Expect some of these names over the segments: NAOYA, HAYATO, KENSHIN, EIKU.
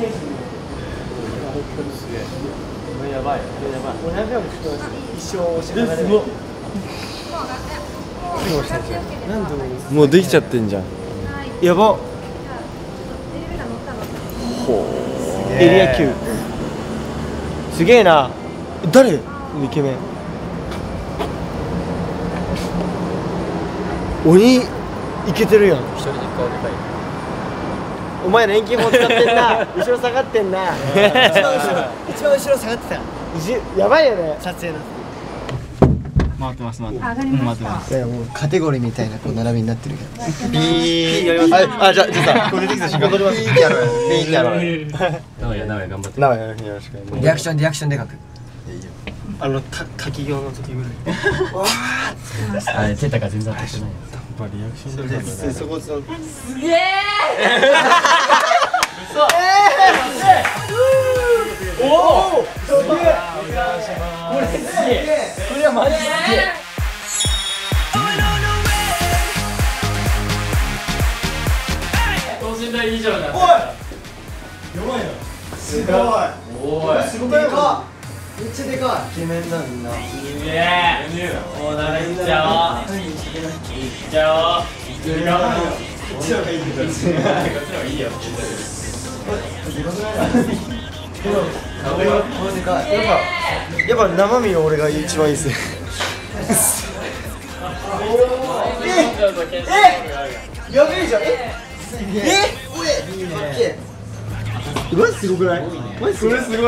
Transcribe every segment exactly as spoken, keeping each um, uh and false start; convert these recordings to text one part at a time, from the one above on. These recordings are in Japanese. ケースに。すげえ。これやばい。これやばい。ごひゃくえんも使います。一生支払われない。もうできちゃってんじゃん。やば。エリアきゅう。すげえな。誰？イケメン。鬼いけてるやん。一人で顔でかい。お前ら遠近法使ってんな。後ろ下がってんな。一番後ろ、一番後ろ下がってた。やばいよね。撮影だ。回ってます。回ってます。いやもうカテゴリーみたいなこう並びになってるけど。ビー。ああじゃじゃさこれ出てきた瞬間戻ります。ビーってやろう。ビーってやろう。なおやなおや頑張って。なおやよろしく。リアクションリアクションで書く。いいよ。あの滝行の時ぐらい。わあつきました。あれ手高全然当たってない。やっぱリアクションだよね。すげえ。そう。おお。すげえ。これすげえ。これはマジすげえ。等身大以上だ。おい。やばいな。すごい。おい。すごいか。めっちゃでかい。イケメンだみんな。いいね。おお、なれいっちゃおう。いっちゃおう。いくよ。こっちの方がいいよ。こっちの方がいいよ。これでかい。やっぱやっぱ生身の俺が一番いいっす。ええ。やべえじゃん。え。え。いいね。マジすごくない？マジすごいじゃん。え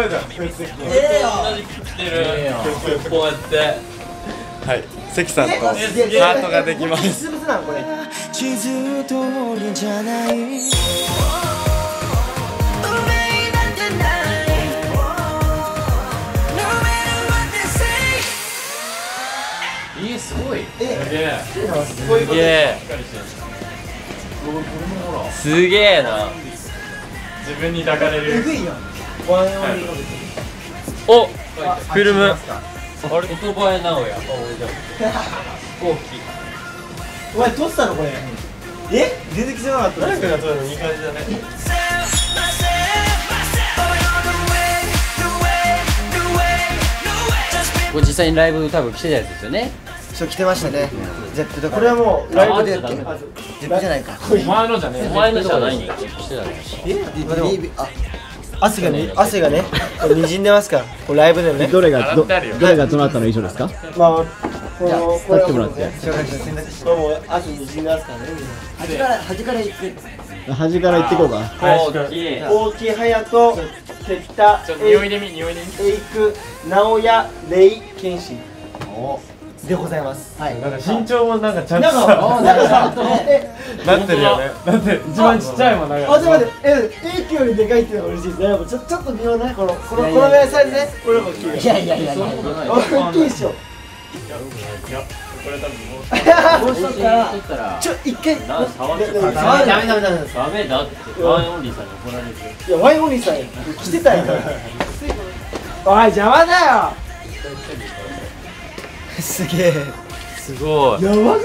えよ。こうやって。はい。関さんとハートができます。地図通りじゃない。えすごい。えすげえ。すげえな。自分に抱かれる。お、フィルム。あれ、音映えなおや。お前撮ったのこれ。え、出てきてなかった。誰かが撮るのいい感じだね。これ実際にライブ多分来てたやつですよね。そう来てましたね。ゼップだ。これはもうライブでやってる。ゼップじゃないか。お前のじゃね。お前のじゃない。え？あ、汗がね、汗がね、滲んでますから。これライブでね。どれがどれがどなたの衣装ですか？まあ、このこれもう汗滲んでますからね。端から端から行く。端から行ってこうか。大木隼と鉄田。匂いでみ匂いでみ。エイク直哉レイ健信。お。でございます。はい。なんか身長もなんかちゃんとなってるよね。だって一番ちっちゃいもんなんか。あ、ちょっと待って。え、エイキよりでかいっていうのが嬉しいですね。やっぱちょちょっと微妙なこのこのこのぐらいサイズね。これも大きいよ。いやいやいや。大きいでしょ。いや、これ多分もう。もう一回。ちょ一回。触って。ダメダメダメ。ダメだって。ワインオンリーさんに怒られる。いやワインオンリーさん来てたよ。おい邪魔だよ。すげえ。すごい。やばくね。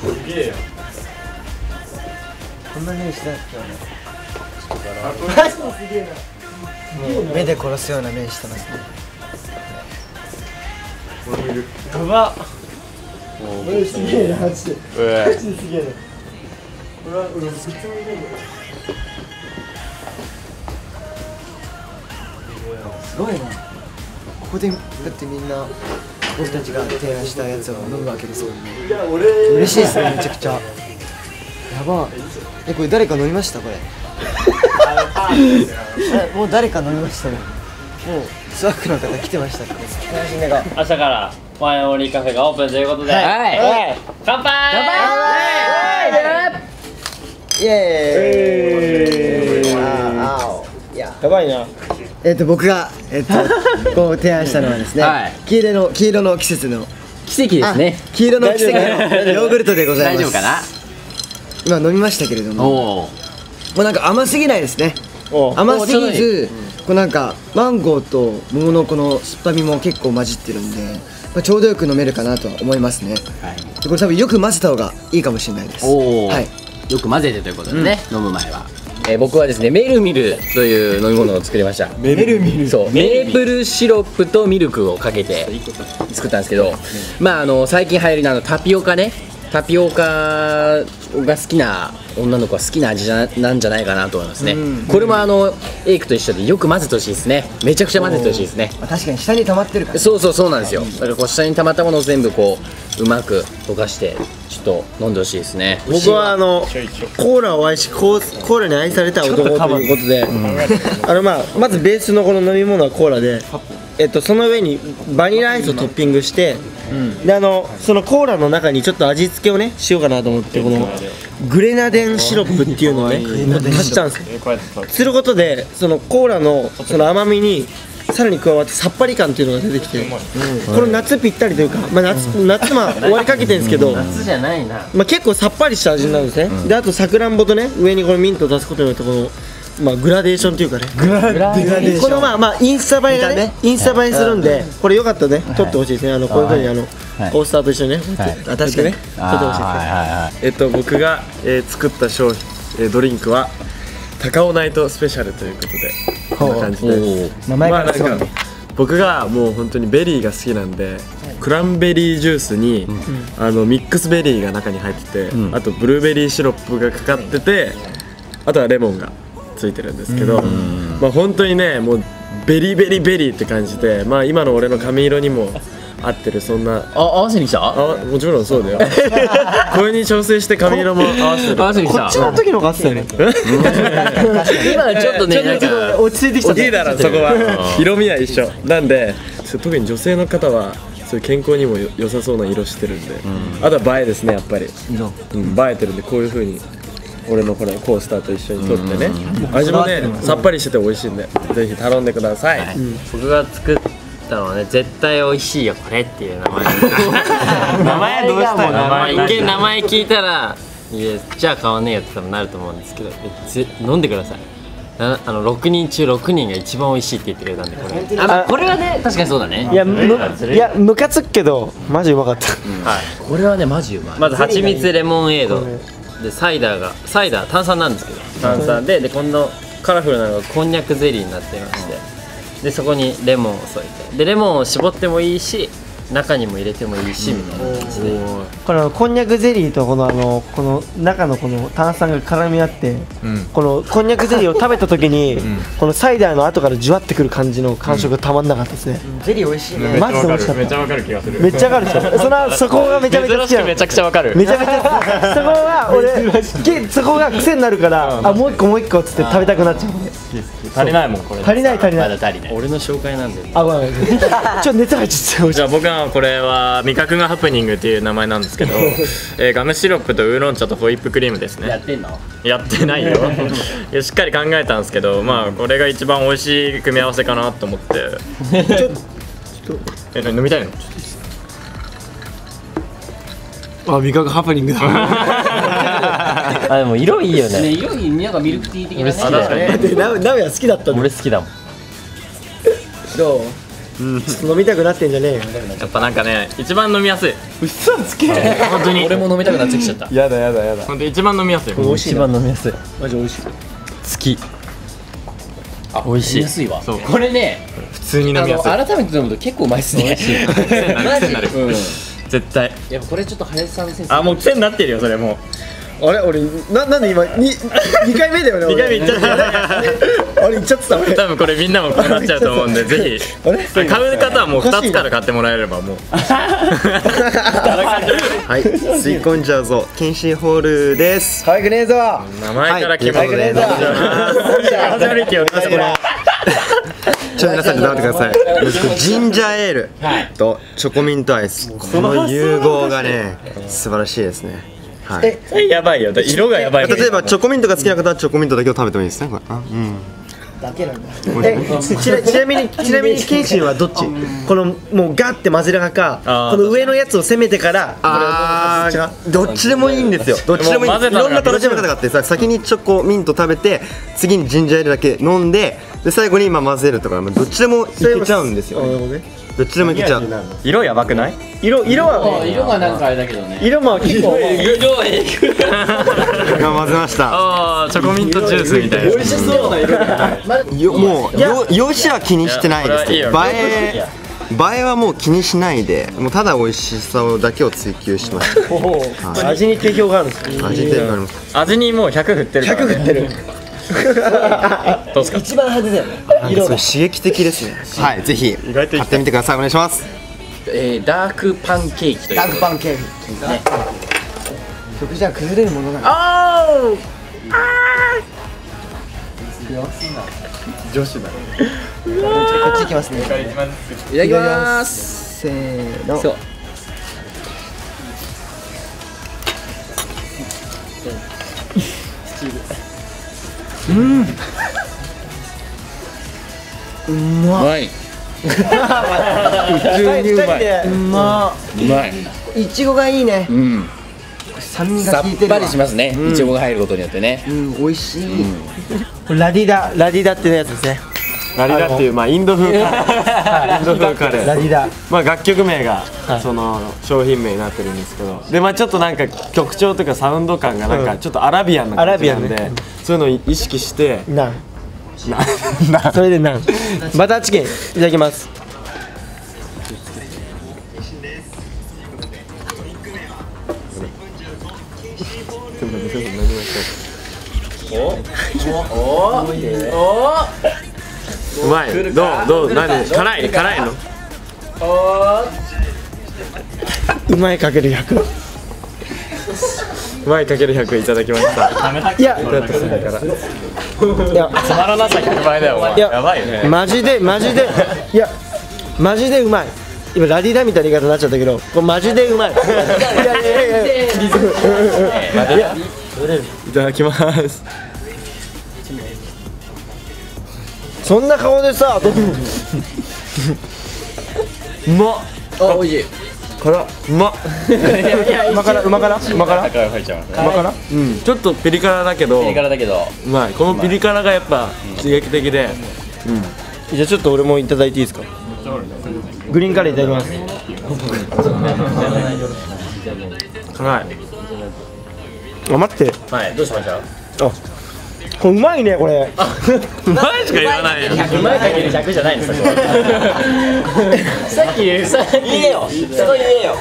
すげえよ。こんなにしたっけ俺。目で殺すような目してますね。俺もいる。やば。俺すげえなマジで。マジですげえな。俺は俺ずっと見てる。すごいな。ここでだってみんな。僕たちが提案したやつを飲むわけですよね。嬉しいですね、めちゃくちゃ。やば。え、これ誰か飲みましたこれ。もう誰か飲みましたね。もうスワックの方来てましたっけ。明日からワインオンリーカフェがオープンということで。はい。乾杯。乾杯。イエーイ。やばいな。えっと僕がえっとこう提案したのはですね、黄色の黄色の季節の奇跡ですね。黄色の奇跡のヨーグルトでございます。大丈夫かな？今飲みましたけれども、もうなんか甘すぎないですね。甘すぎず、こうなんかマンゴーと桃のこの酸っぱみも結構混じってるんで、まあちょうどよく飲めるかなとは思いますね。これ多分よく混ぜた方がいいかもしれないです。はい。よく混ぜてということでね、飲む前は。えー、僕はですねメルミルという飲み物を作りました。メルミル、そうメープルシロップとミルクをかけて作ったんですけど、まああの最近流行りのあのタピオカね、タピオカが好きな女の子は好きな味じゃなんじゃないかなと思いますね。これもあのエイクと一緒でよく混ぜてほしいですね。めちゃくちゃ混ぜてほしいですね。確かに下に溜まってるから、ね、そうそうそうなんですよ。だからこう下に溜まったものを全部こううまく溶かしてちょっと飲んでほしいですね。僕はあのコーラを愛しコー、コーラに愛された男ということで、あのまあまずベースのこの飲み物はコーラで、えっとその上にバニラアイスをトッピングして。うん、であのそのコーラの中にちょっと味付けをねしようかなと思って、このグレナデンシロップっていうのをね足したんですよ。することでそのコーラのその甘みにさらに加わってさっぱり感っていうのが出てきて、この夏ぴったりというか、まあ、夏夏まあ終わりかけてるんですけど、夏じゃないな、まあ結構さっぱりした味になるんですね。であとさくらんぼとね上にこのミントを出すことによってこのまあグラデーションというかね、グラデーション、このまあまあインスタ映えがね、インスタ映えするんで、これよかったらね撮ってほしいですね。あのこういう風にあのコースターと一緒にね、確かに撮ってほしいですね。えっと僕が作った商品ドリンクは高尾ナイトスペシャルということでこんな感じです。まあなんか僕がもう本当にベリーが好きなんで、クランベリージュースにあのミックスベリーが中に入ってて、あとブルーベリーシロップがかかってて、あとはレモンがついてるんですけど、まあ本当にねもうベリベリベリーって感じで、まあ今の俺の髪色にも合ってる。そんなあ合わせに来た？あもちろんそうだよ。これに調整して髪色も合わせる。合わせに来た。こっちの時の方が合ってたよね。今ちょっとねなんか落ち着いてきた。いいだろそこは。色味は一緒。なんで特に女性の方はそういう健康にも良さそうな色してるんで、あとは映えですねやっぱり。色。映えてるんでこういう風に。俺のこれコースターと一緒に撮ってね、味もねさっぱりしてて美味しいんでぜひ頼んでください。僕が作ったのはね絶対美味しいよこれっていう名前、名前どうしたの、一見名前聞いたらいやじゃあ買わねえよって多分なると思うんですけど、飲んでください。あのろくにん中ろくにんが一番美味しいって言ってくれたんで、これあこれはね確かにそうだね。いやムカつくけどマジうまかった。これはねマジうまい。まずはちみつレモンエードでサイダーがサイダー炭酸なんですけど、炭酸ででこんなカラフルなのがこんにゃくゼリーになっていまして、でそこにレモンを添えて、でレモンを絞ってもいいし中にも入れてもいいしみたいな感じで、このこんにゃくゼリーとこのあのこの中のこの炭酸が絡み合って、このこんにゃくゼリーを食べた時にこのサイダーの後からじゅわってくる感じの感触がたまんなかったですね。ゼリー美味しいね。マジで美味しかった。めっちゃわかる気がする。めっちゃわかるでしょ。そのそこがめちゃめちゃ好きなの。めちゃくちゃわかる。めちゃめちゃそこは俺そこが癖になるから、あもう一個もう一個っつって食べたくなっちゃう。足りないもんこれ。足りない足りない。俺の紹介なんだよ。あごめんちょっと熱入っちゃって。じゃあ僕はこれは味覚がハプニングっていう名前なんですけど、えー、ガムシロップとウーロン茶とホイップクリームですね。やってんの？やってないよ。いやしっかり考えたんですけど、まあこれが一番美味しい組み合わせかなと思ってちょっとえ飲みたいの？あ味覚ハプニングだ。あでも色いいよね。色いい。なんかミルクティー的なね。俺好きだよね。ナベは好きだったの。俺好きだもん。どう？飲みたくなってんじゃねえよ。やっぱなんかね一番飲みやすい。嘘つけ。本当に俺も飲みたくなってきちゃった。やだやだやだ。本当一番飲みやすい。一番飲みやすい。マジ美味しい。好き。あ美味しい。安いわ。これね普通に飲みやすい。改めて飲むと結構うまいっすね。マジ。絶対。やっぱこれちょっと林さん先生。あもう癖になってるよそれもう。あれ俺ななんで今に二回目だよね。二回目いっちゃった。あれいっちゃってた。多分これみんなもこうなっちゃうと思うんでぜひ。あれ買う方はもう二つから買ってもらえればもう。はい吸い込んじゃうぞ。検診ホールです。ハイグネーザー。名前から決まるね。ハイグネーザー。ちょっと皆さんで食べてください。ジンジャーエールとチョコミントアイス、この融合がね素晴らしいですね。え、やばいよ。色がやばい。例えばチョコミントが好きな方はチョコミントだけを食べてもいいですね。これ。うん。だけなんだ。え、ちなみにちなみに謙信はどっち？このもうガって混ぜる派か、この上のやつを攻めてから。ああ。どっちでもいいんですよ。どっちでもいい。いろんな楽しみ方があってさ、先にチョコミント食べて、次にジンジャーエールだけ飲んで、で最後に今混ぜるとか、どっちでもいけちゃうんですよね。どっちでもいけちゃう。色やばくない？色色は色がなんかあれだけどね。色も結構色えぐ。混ぜました。ああチョコミントジュースみたいな。美味しそうな色だ。もうよしは気にしてないです。映え映えはもう気にしないで、もうただ美味しさだけを追求しました。味に定評があるんですか？味に定評があります。味にもうひゃく振ってる。ひゃく振ってる。どうですか？一番派手だよね。色が刺激的ですね。はい、ぜひ買ってみてください。お願いします。えー、ダークパンケーキという。ダークパンケーキですね。食事は崩れるものなの。あーあー。幸せな女子だね。こっち行きますね。いただきます。いただきます。せーの。そう。うん。うまい。普通にうまい。うまい。いちごがいいね。うん。酸味が効いてる。さっぱりしますね。いちごが入ることによってね。うん、美味しい。ラディダ、ラディダっていうやつですね。ラディダっていうまあインド風カレー。インド風カレー。ラディダ。まあ楽曲名がその商品名になってるんですけど、でまあちょっとなんか曲調とかサウンド感がなんかちょっとアラビアンな感じなんで、そういうのを意識して。な。それでなんバターチキンいただきます。うまい。どうどう何辛い辛いの？うまいかけるひゃく。うまいかけるひゃくいただきました。いや。いやつまらなさひゃくばいだよお前。やばいね。マジでマジでいやマジでうまい。今ラディダみたいな言い方になっちゃったけど、これマジでうまい。いやいやいや。いただきます。そんな顔でさ、うまっ。あおいしい。からうまっ。うまからうまからうまからうまからうんちょっとピリ辛だけどピリ辛だけどうまい。このピリ辛がやっぱ刺激的で、うん、じゃあちょっと俺もいただいていいですか？グリーンカレーいただきます。辛い。あ待って、はいどうしました？あこれうまいねこれ。うまいしか言わないよ。うまいかけるひゃくじゃないのさっき。さっき言えよ。そこ言えよ。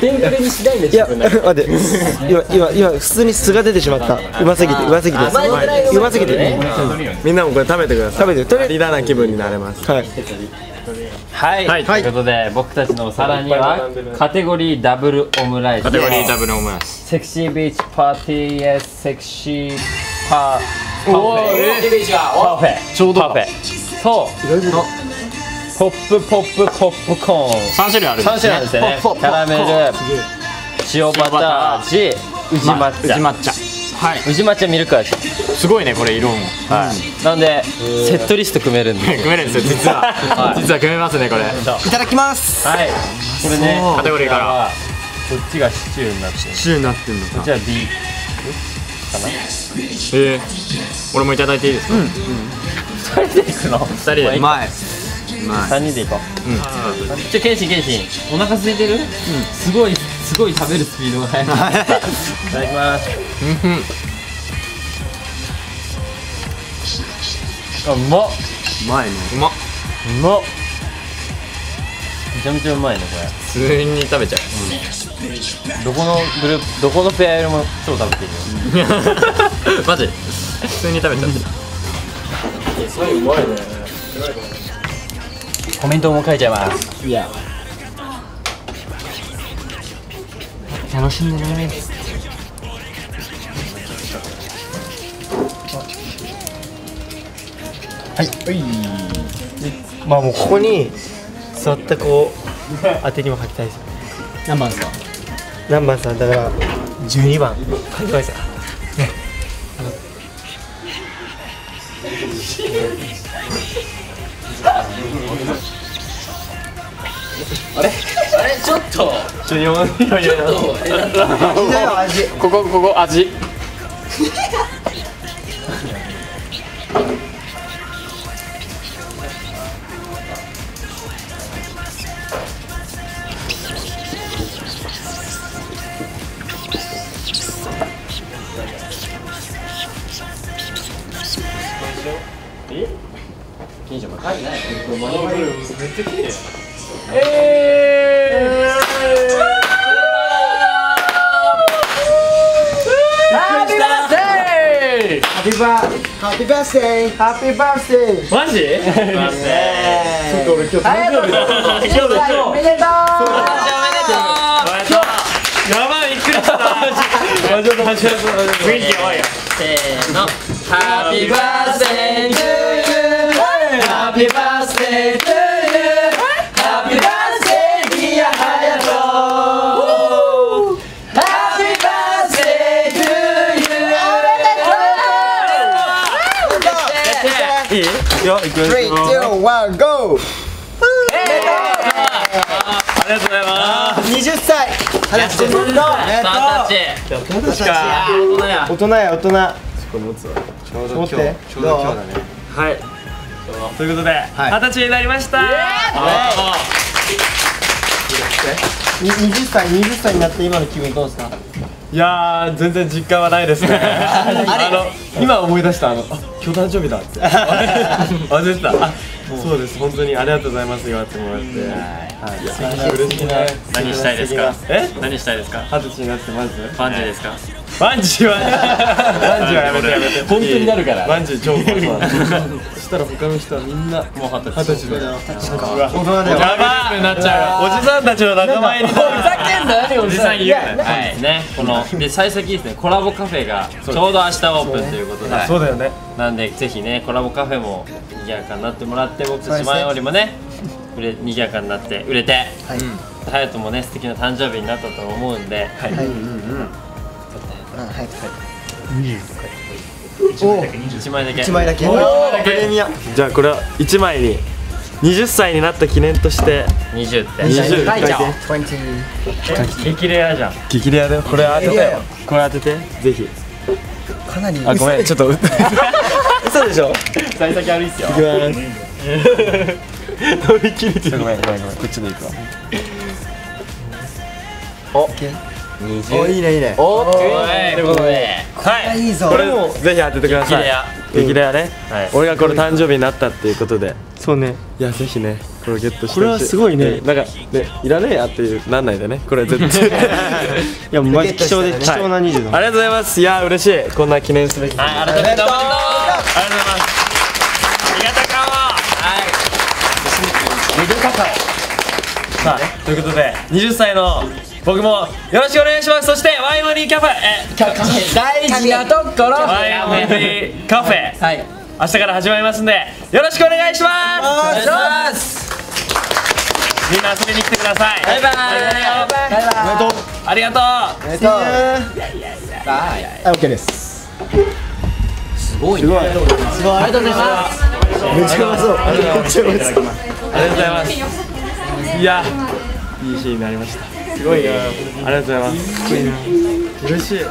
電化にしないんだ。いや待って。今今今普通に素が出てしまった。うますぎてうますぎて。うますぎて。みんなもこれ食べてください。食べて。とりだな気分になれます。はい。はい。ということで僕たちのお皿にはカテゴリーダブルオムライス。カテゴリーダブルオムライス。セクシービーチパーティーエスセクシー。パフェ、ちょうどパフェ、そう、ポップポップポップコーン、三種類ある、三種類あるんですよね。キャラメル、塩バター味、宇治抹茶、宇治抹茶、はい、宇治抹茶ミルク味。すごいねこれ色も。はい。なんでセットリスト組めるんです。組めるんですよ実は。実は組めますねこれ。いただきます。はい。これねカテゴリーから。こっちがシチューになってる。シチューになってるのか。こっちは B。ええ、俺もいただいていいですか？二人で行くの？二人で。前。三人で行こう。うん。じゃケンシンケンシン、お腹空いてる？うん。すごいすごい食べるスピードが速い。いただきます。うん。あうまっ。うまいね。うまっ。うまっ。めちゃめちゃうまいねこれ。普通に食べちゃう。どこのグループどこのペアよりも超食べているよ。マジ？普通に食べちゃって。それうまいね。コメントも書いちゃいます。いや。楽しんでね。はい。はい。まあもうここに座ったこう。当てにも書きたいです。何番さん？何番さんだからじゅうにばん書いてください。あれ？あれちょっと。ちょっと。ちょっと。ここここ味。しょ。え？近所まで。はい、ない。めっちゃ綺麗。えー。ハッピーバースデー、ハッピーバースデー。マジ？ちょっと俺今日誕生日だ。おめでとう。やばい、びっくりした。雰囲気やばいよ。せーの、ハッピーバースデートゥーユー、ハッピーバースデートゥーユー、ハッピーバースデーディアハヤト。いいよ、いくよ。スリー、ツー、ワン、ゴー。ありがとうございます。はたち、大人や大人。ちょうど今日だね。はい。ということではたちになりました。にじゅっさい、にじゅっさいになって今の気分どうですか？いやー、全然実感はないですね。あの今思い出した、あの今日誕生日だって忘れてた。そうです、本当にありがとうございます言われてもらって、嬉しいね。何したいですか？え、何したいですか？二十歳になってまずバンジーですか？バンジーはバンジーはやめてやめて、本当になるから。バンジー超怖い。そしたら他の人はみんなもう二十歳、二十歳だよ。大人だよ。やばーなっちゃう。おじさんたちの仲間入り。ふざけんなよ、おじさん。はいね、こので最先ですね、コラボカフェがちょうど明日オープンということで。そうだよね。なんでぜひね、コラボカフェも賑やかになってもらって、僕たち前よりもね、売れ賑やかになって売れて、ハヤトもね素敵な誕生日になったと思うんで。はい。うんうん。はいはい。いちまいだけプレミア。じゃあこれはいちまいにはたちになった記念としてにじゅうってにじゅうかいて。激レアじゃん。激レアだよ。これ当ててよ。これ当ててぜひ。かなりあ、ごめん、ちょっと嘘でしょ。幸先悪いっすよ。いきます。飛び切れてる。ごめんごめんごめん、こっちでいくわ。おっ、お、いいねいいね。お、ということで、はい、これもぜひ当ててください。激レアね。俺がこれ誕生日になったっていうことで。そうね。いやぜひね、これゲットしてほしい。これはすごいね。なんかね、いらねえやっていうなんないでね。これ絶対。いやマジ貴重で貴重なにじゅうだ。ありがとうございます。いや嬉しい。こんな記念すべき。はい、ありがとうございます。ありがとうございます。ありがとう。はい。レディカカオ。さあ、ということではたちの。僕もよろしくお願いします。そしてワイモニーカフェ、えカフェ大事なところ、ワイモニーカフェ、はい、明日から始まりますんでよろしくお願いします。みんな遊びに来てください。バイバイバイバイ。ありがとうありがとう。いやいやいや、はい、 OK です。すごいね。すごい、ありがとうございます。めっちゃうまそう。ありがとうございます。いや、いいシーンになりました。すごいね。ありがとうございます。嬉しい。